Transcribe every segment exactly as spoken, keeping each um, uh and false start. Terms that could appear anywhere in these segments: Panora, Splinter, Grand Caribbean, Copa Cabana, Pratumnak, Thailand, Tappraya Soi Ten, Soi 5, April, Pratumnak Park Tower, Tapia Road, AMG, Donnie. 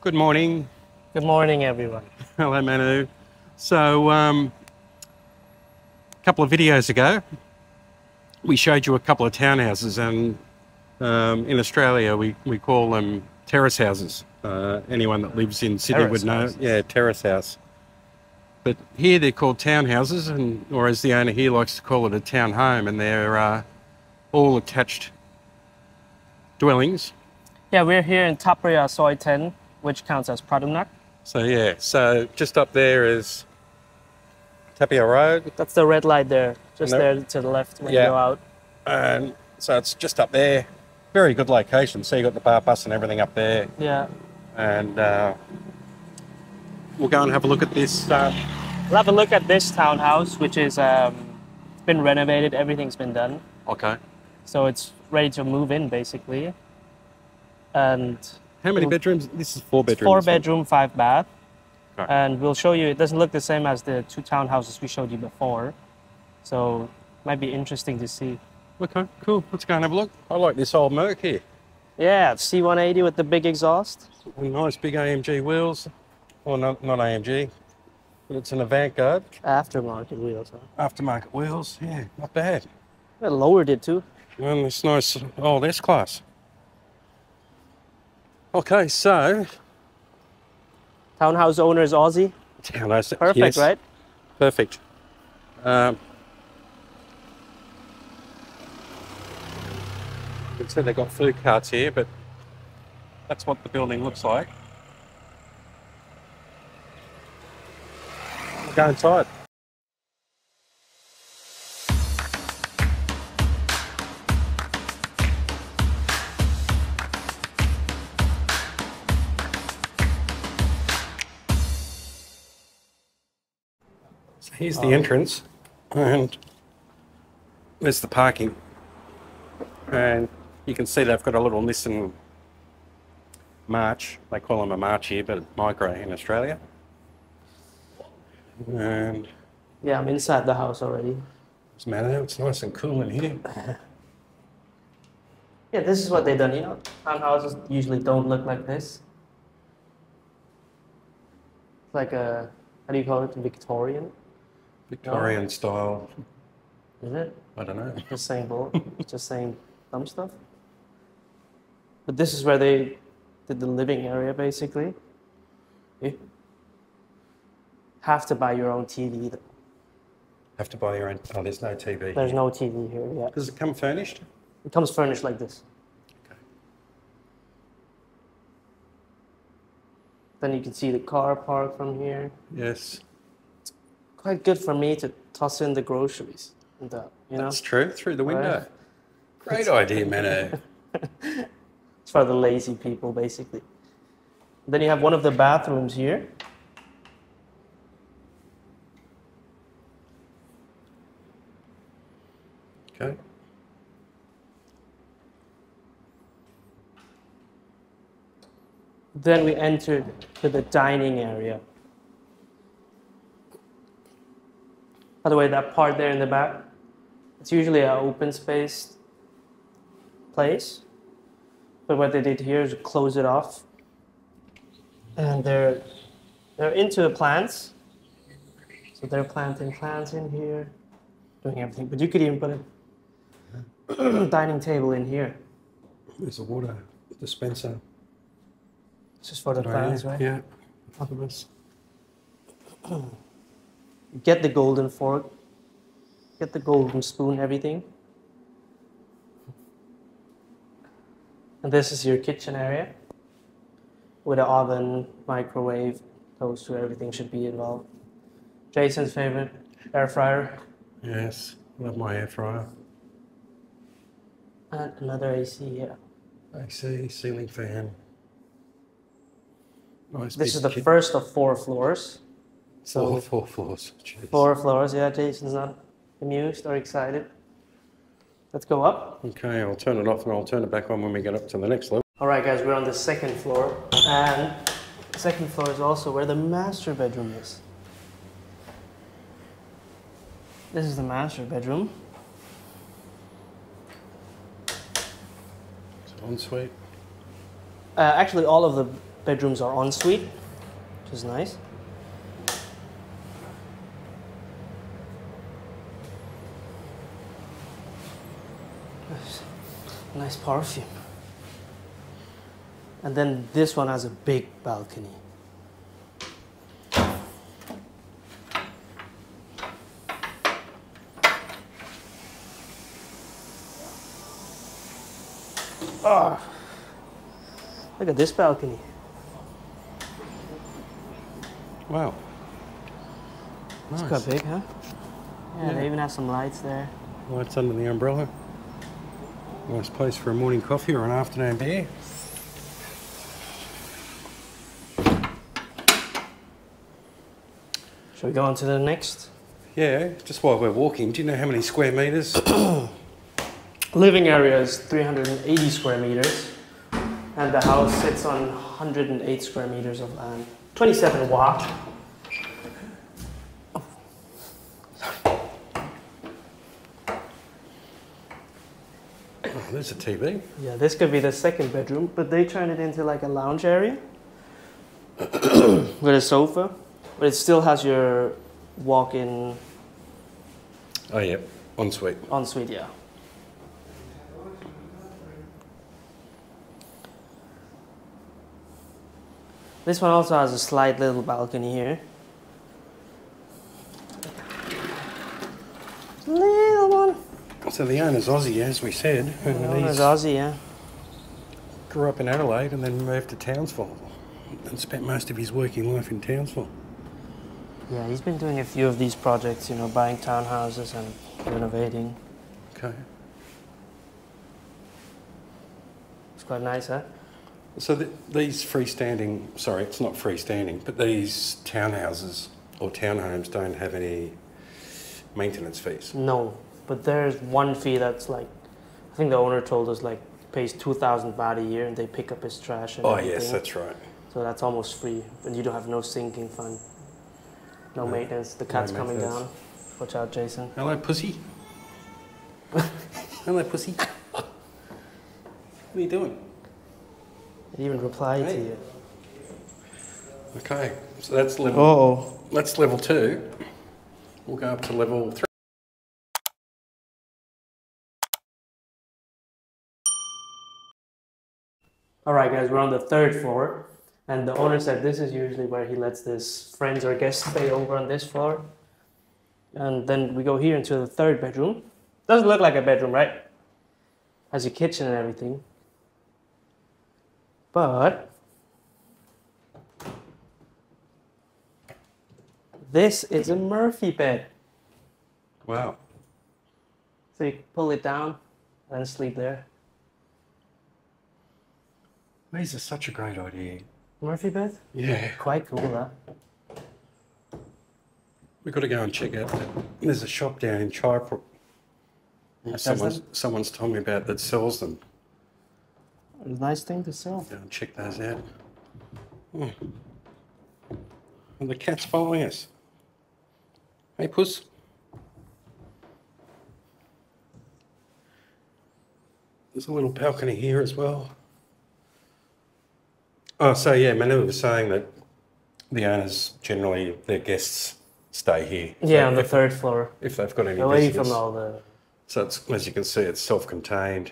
Good morning. Good morning, everyone. Hello, Manu. So, um, a couple of videos ago, we showed you a couple of townhouses, and um, in Australia, we, we call them terrace houses. Uh, anyone that lives in Sydney terrace would know. Houses. Yeah, terrace house. But here they're called townhouses, and or as the owner here likes to call it, a town home, and they're uh, all attached dwellings. Yeah, we're here in Tappraya Soi Ten, which counts as Pratumnak. So yeah, so just up there is Tapia Road. That's the red light there, just no. there to the left when yeah. you go out. Um, so it's just up there. Very good location. So you got the bar bus and everything up there. Yeah. And uh, we'll go and have a look at this. Uh... We'll have a look at this townhouse, which is um, it's been renovated. Everything's been done. Okay. So it's ready to move in, basically. And how many bedrooms? This is four bedrooms. Four bedroom, five bath. Okay. And we'll show you, it doesn't look the same as the two townhouses we showed you before. So it might be interesting to see. Okay, cool. Let's go and have a look. I like this old Merc here. Yeah, C one eighty with the big exhaust. Nice big A M G wheels. Well, not, not A M G, but it's an avant-garde. Aftermarket wheels, huh? Aftermarket wheels, yeah, not bad. It lowered it too. Well, it's nice old S-Class. Okay, so townhouse owner is Aussie. Townhouse, perfect, yes. right? Perfect. Um, you can see they've got food carts here, but that's what the building looks like. We'll go inside. Here's the entrance, and there's the parking, and you can see they've got a little Nissan March. They call them a March here, but Micro in Australia. And yeah, I'm inside the house already. It's matter. It's nice and cool in here. Yeah, this is what they've done. You know, townhouses usually don't look like this. It's like a, how do you call it, Victorian? Victorian no. style. Is it? I don't know. Just saying, just saying dumb stuff. But this is where they did the living area, basically. You have to buy your own T V. Though. Have to buy your own. Oh, there's no T V. There's here. no T V here. Yeah. Does it come furnished? It comes furnished like this. Okay. Then you can see the car park from here. Yes. Quite good for me to toss in the groceries. And that, you know? That's true, through the window. Right. Great it's idea, Manu. It's for the lazy people, basically. Then you have one of the bathrooms here. Okay. Then we entered to the dining area. By the way, that part there in the back, it's usually an open space place, but what they did here is close it off, and they're they're into the plants, so they're planting plants in here, doing everything. But you could even put a dining table in here. There's a water dispenser. It's just for the plants, right? Yeah. Otherwise. Get the golden fork, get the golden spoon, everything. And this is your kitchen area with an oven, microwave, toaster, everything should be involved. Jason's favorite, air fryer. Yes, love my air fryer. And another A C, yeah. A C, ceiling fan. Nice. This is the first of four floors. So four, four floors. Jeez. Four floors, yeah. Jason's not amused or excited. Let's go up. Okay, I'll turn it off and I'll turn it back on when we get up to the next level. All right, guys, we're on the second floor. And the second floor is also where the master bedroom is. This is the master bedroom. It's an ensuite. Uh, actually, all of the bedrooms are ensuite, which is nice. Nice perfume. And then this one has a big balcony. Oh, look at this balcony. Wow. Nice. It's quite big, huh? Yeah, yeah, they even have some lights there. Lights under the umbrella. Nice place for a morning coffee or an afternoon beer. Shall we go on to the next? Yeah, just while we're walking, do you know how many square metres? Living area is three hundred eighty square metres, and the house sits on one hundred eight square metres of land. twenty-seven watt. There's a T V. Yeah, this could be the second bedroom, but they turned it into like a lounge area with a sofa, but it still has your walk-in. Oh yeah, ensuite. Ensuite, yeah. This one also has a slight little balcony here. Little one. So the owner's Aussie, as we said. The owner's Aussie, yeah. Grew up in Adelaide and then moved to Townsville and spent most of his working life in Townsville. Yeah, he's been doing a few of these projects, you know, buying townhouses and renovating. Okay. It's quite nice, huh? So the, these freestanding, sorry, it's not freestanding, but these townhouses or townhomes don't have any maintenance fees? No. But there's one fee that's like, I think the owner told us, like, pays two thousand baht a year and they pick up his trash and oh, everything. Yes, that's right. So that's almost free. And you don't have no sinking fund, no, no maintenance. The cat's no coming down. Watch out, Jason. Hello, pussy. Hello, pussy. What are you doing? It even replied hey. to you. Okay, so that's level, oh. that's level two. We'll go up to level three. All right, guys, we're on the third floor, and the owner said this is usually where he lets his friends or guests stay over on this floor. And then we go here into the third bedroom. Doesn't look like a bedroom, right? Has your kitchen and everything. But this is a Murphy bed. Wow. So you pull it down and sleep there. These are such a great idea. Murphy bed? Yeah. Quite cool, huh? We've got to go and check out that. There's a shop down in Chaiapur. Someone's, someone's told me about that sells them. A nice thing to sell. Go and check those out. Oh. And the cat's following us. Hey, puss. There's a little balcony here as well. Oh, so yeah, Manu was saying that the owners generally, their guests stay here. Yeah, so on the if, third floor. If they've got any Away business. From all the... So it's, as you can see, it's self-contained.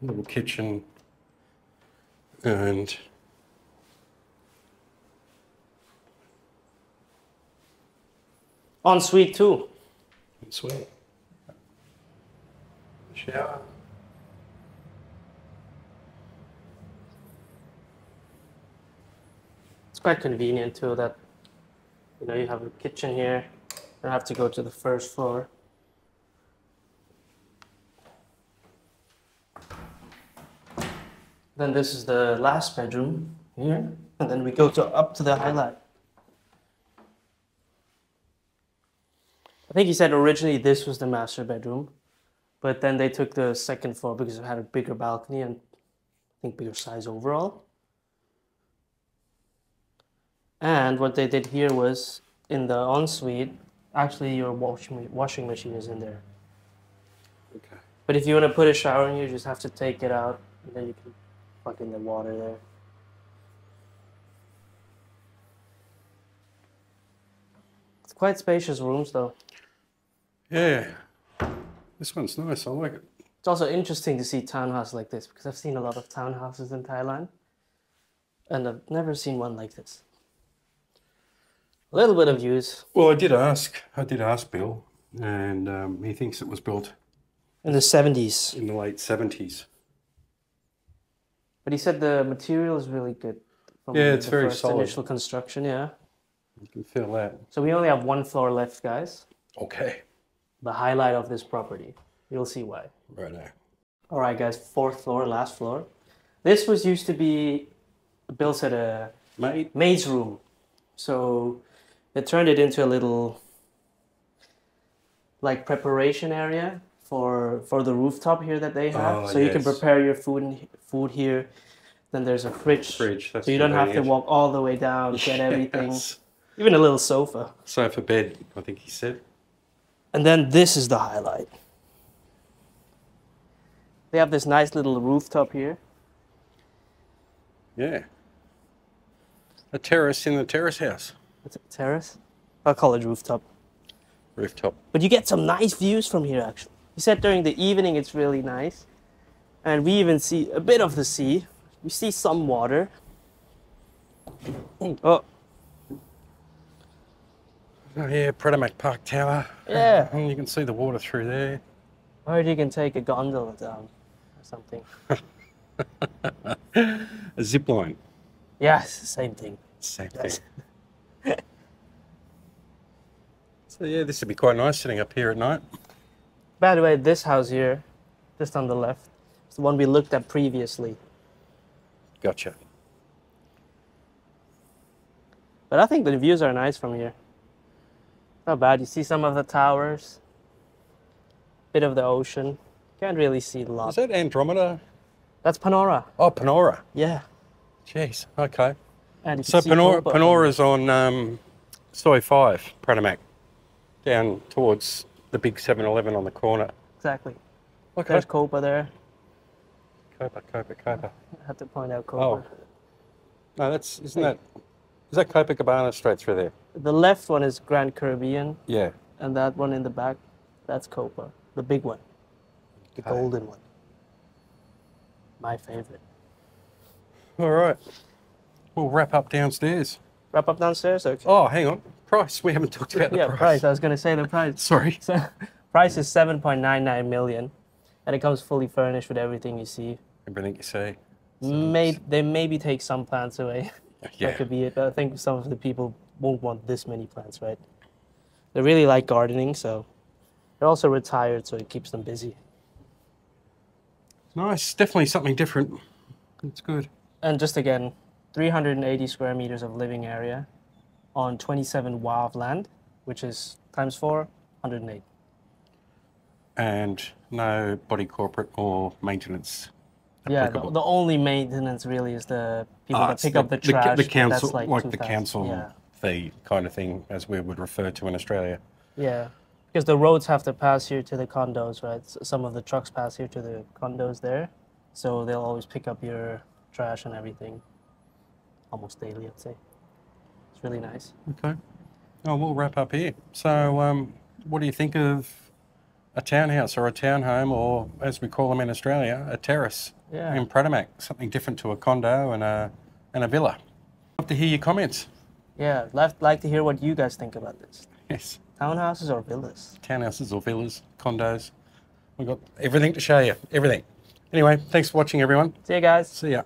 Little kitchen. And... ensuite too. Ensuite. Shower. It's quite convenient too that, you know, you have a kitchen here. You don't have to go to the first floor. Then this is the last bedroom here, and then we go to up to the highlight. I think he said originally this was the master bedroom, but then they took the second floor because it had a bigger balcony and I think bigger size overall. And what they did here was, in the ensuite, actually your washing, washing machine is in there. Okay. But if you want to put a shower in, you just have to take it out, and then you can fucking the water there. It's quite spacious rooms though. Yeah, this one's nice, I like it. It's also interesting to see townhouses like this because I've seen a lot of townhouses in Thailand and I've never seen one like this. A little bit of use. Well, I did ask, I did ask Bill, and um, he thinks it was built in the seventies. In the late seventies. But he said the material is really good. From yeah, it's the very first solid. Initial construction, yeah. You can feel that. So we only have one floor left, guys. Okay. The highlight of this property. You'll see why. Right now. All right, guys. Fourth floor, last floor. This was used to be, Bill said, a Maid. maid's room. So they turned it into a little, like, preparation area for for the rooftop here that they have. Oh, so yes. You can prepare your food in, food here. Then there's a fridge. Fridge. That's so you don't have to walk all the way down, get yes. everything. Even a little sofa. Sofa bed, I think he said. And then this is the highlight. They have this nice little rooftop here. Yeah. A terrace in the terrace house. It's a terrace? I'll call it rooftop. Rooftop. But you get some nice views from here, actually. He said during the evening it's really nice. And we even see a bit of the sea. We see some water. Oh. Oh yeah, Pratumnak Park Tower. Yeah. And you can see the water through there. I heard you can take a gondola down or something. A zip line. Yeah, it's the same thing. Same yes. thing. So yeah, this would be quite nice sitting up here at night. By the way, this house here, just on the left, is the one we looked at previously. Gotcha. But I think the views are nice from here. Not bad. You see some of the towers. Bit of the ocean. Can't really see a lot. Is that Andromeda? That's Panora. Oh, Panora. Yeah. Jeez. Okay. And so Panora, Panora's on um, Soi five, Pratumnak, down towards the big seven eleven on the corner. Exactly. Okay. There's Copa there. Copa, Copa, Copa. I had to point out Copa. Oh. No, that's isn't that? Is that Copa Cabana straight through there? The left one is Grand Caribbean. Yeah. And that one in the back, that's Copa. The big one, the okay. golden one, my favorite. All right, we'll wrap up downstairs. Wrap up downstairs, okay. Oh, hang on, price, we haven't talked about the yeah, price. Yeah, price, I was gonna say the price. Sorry. So, price is seven point nine nine million, and it comes fully furnished with everything you see. Everything you see. So may, they maybe take some plants away. Yeah. That could be it, but I think some of the people won't want this many plants, right? They really like gardening, so. They're also retired, so it keeps them busy. Nice, definitely something different. It's good. And just again, three hundred eighty square meters of living area on twenty-seven wa of land, which is times four, one hundred eight. And no body corporate or maintenance applicable. Yeah, the, the only maintenance really is the people ah, that pick the, up the trash. The, the council, that's like, like the council yeah. fee kind of thing, as we would refer to in Australia. Yeah. Because the roads have to pass here to the condos, right? So some of the trucks pass here to the condos there. So they'll always pick up your trash and everything almost daily, I'd say. It's really nice. Okay. Oh, we'll wrap up here. So um, what do you think of a townhouse or a townhome or, as we call them in Australia, a terrace yeah. in Pratumnak? Something different to a condo and a, and a villa. I'd love to hear your comments. Yeah, I'd like to hear what you guys think about this. Yes. Townhouses or villas? Townhouses or villas, condos. We've got everything to show you, everything. Anyway, thanks for watching, everyone. See you guys. See ya.